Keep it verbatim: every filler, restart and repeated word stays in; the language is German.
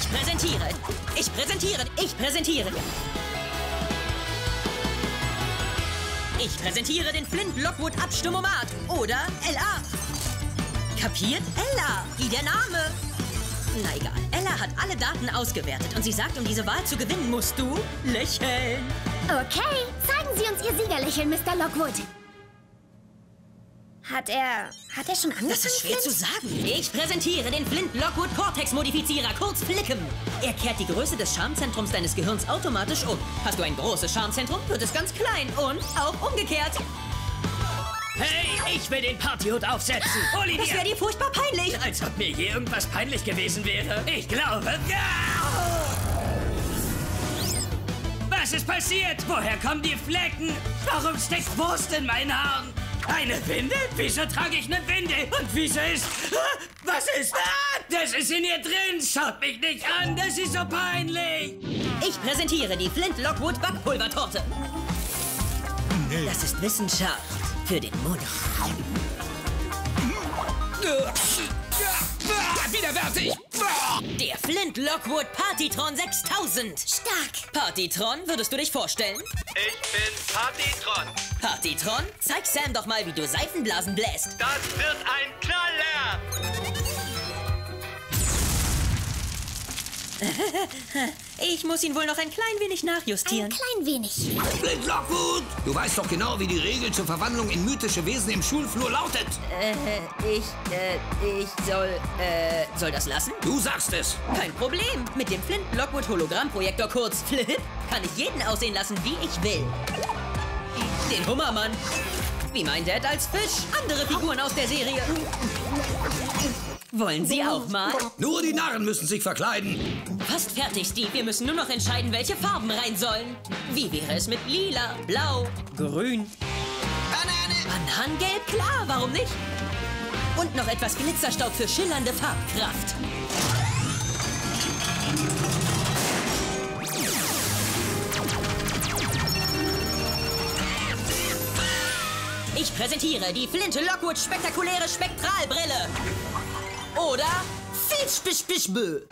Ich präsentiere. Ich präsentiere. Ich präsentiere. Ich präsentiere den Flint Lockwood Abstimmomat oder Ella. Kapiert? Ella, wie der Name. Na egal, Ella hat alle Daten ausgewertet und sie sagt, um diese Wahl zu gewinnen, musst du lächeln. Okay, zeigen Sie uns Ihr Siegerlächeln, Mister Lockwood. Hat er... hat er schon angefangen? Das ist schwer zu sagen. Ich präsentiere den Flint Lockwood Cortex-Modifizierer, kurz Flicken. Er kehrt die Größe des Schamzentrums deines Gehirns automatisch um. Hast du ein großes Schamzentrum, wird es ganz klein und auch umgekehrt. Hey, ich will den Partyhut aufsetzen. Olivia. Das wäre dir furchtbar peinlich. Als ob mir je irgendwas peinlich gewesen wäre. Ich glaube... Ja! Was ist passiert? Woher kommen die Flecken? Warum steckt Wurst in meinen Haaren? Eine Windel? Wieso trage ich eine Windel? Und wieso ist... Was ist... Ah, das ist in ihr drin! Schaut mich nicht an! Das ist so peinlich! Ich präsentiere die Flint Lockwood Backpulvertorte. Nee. Das ist Wissenschaft für den Mund. Widerwärtig! Der Flint Lockwood Partytron sechstausend. Stark! Partytron, würdest du dich vorstellen? Ich bin Partytron. Partytron, zeig Sam doch mal, wie du Seifenblasen bläst. Das wird ein Knaller! Ich muss ihn wohl noch ein klein wenig nachjustieren. Ein klein wenig. Flint Lockwood! Du weißt doch genau, wie die Regel zur Verwandlung in mythische Wesen im Schulflur lautet. Äh, ich, äh, ich soll, äh, soll das lassen? Du sagst es. Kein Problem. Mit dem Flint Lockwood Hologrammprojektor, kurz Flip, kann ich jeden aussehen lassen, wie ich will. Den Hummermann. Wie mein Dad als Fisch. Andere Figuren aus der Serie. Wollen Sie auch mal? Nur die Narren müssen sich verkleiden. Fast fertig, Steve. Wir müssen nur noch entscheiden, welche Farben rein sollen. Wie wäre es mit lila, blau, grün? Banane. Bananengelb, klar, warum nicht? Und noch etwas Glitzerstaub für schillernde Farbkraft. Ich präsentiere die Flint Lockwood spektakuläre Spektralbrille. Oder Fischbischbischbö.